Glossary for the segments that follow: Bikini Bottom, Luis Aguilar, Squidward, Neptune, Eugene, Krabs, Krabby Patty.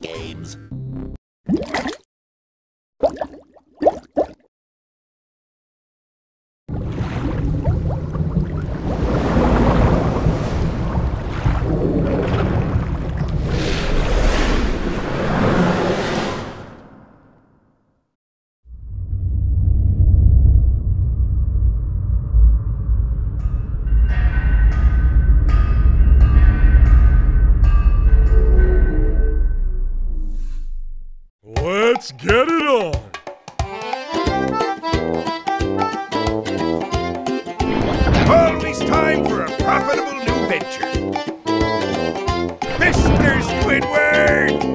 Games. Let's get it on! Always time for a profitable new venture! Mr. Squidward!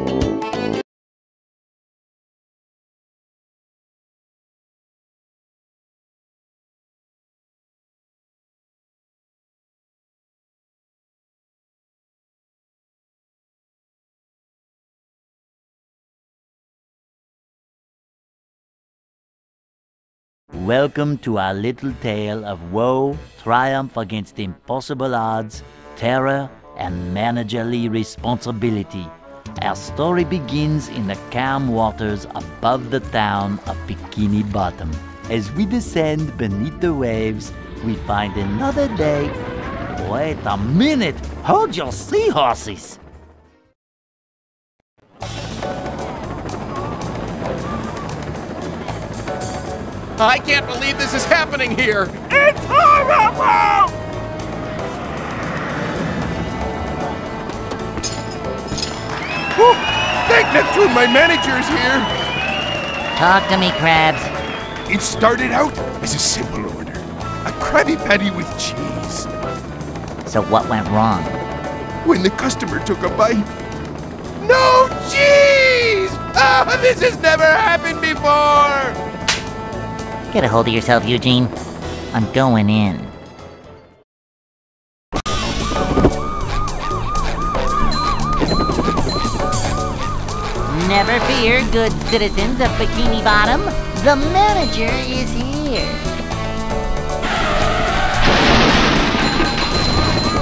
Welcome to our little tale of woe, triumph against impossible odds, terror, and managerly responsibility. Our story begins in the calm waters above the town of Bikini Bottom. As we descend beneath the waves, we find another day. Wait a minute! Hold your seahorses! I can't believe this is happening here! It's horrible! Whew. Thank Neptune, my manager's here! Talk to me, Krabs. It started out as a simple order. A Krabby Patty with cheese. So what went wrong? When the customer took a bite... No cheese! Ah, this has never happened before! Get a hold of yourself, Eugene. I'm going in. Never fear, good citizens of Bikini Bottom. The manager is here.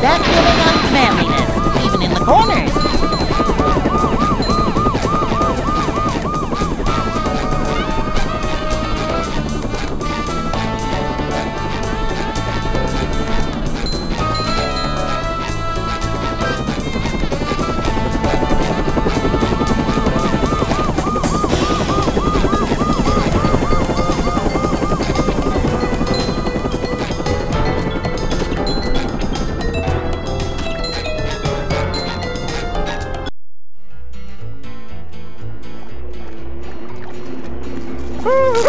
That's giving up manliness, even in the corners. We're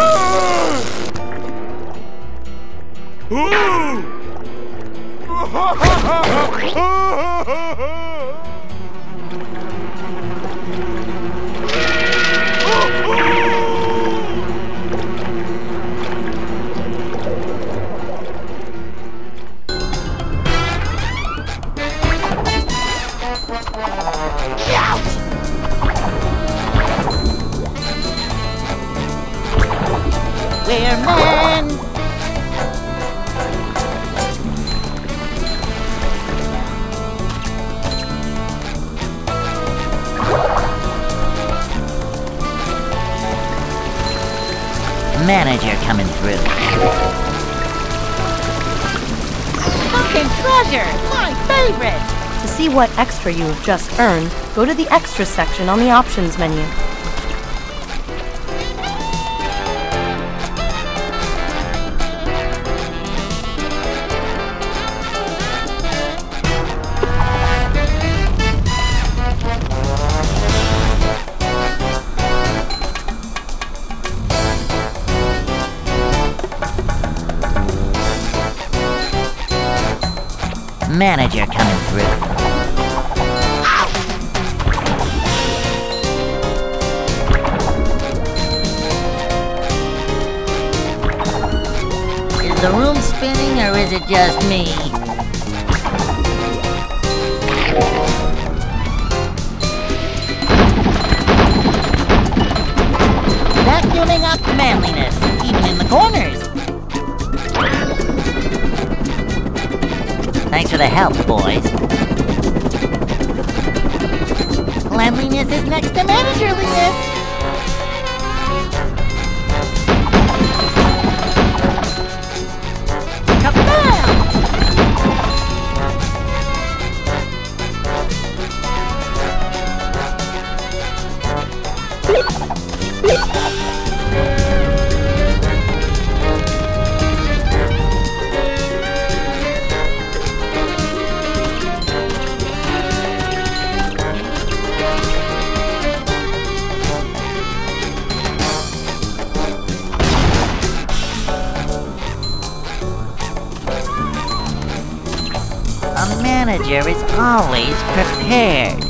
men! Manager coming through. Fucking treasure! My favorite! To see what extra you have just earned, go to the extra section on the options menu. Manager coming through. Is the room spinning or is it just me? Vacuuming up manliness, even in the corners. Thanks for the help, boys. Manliness is next to managerliness. Manager is always prepared.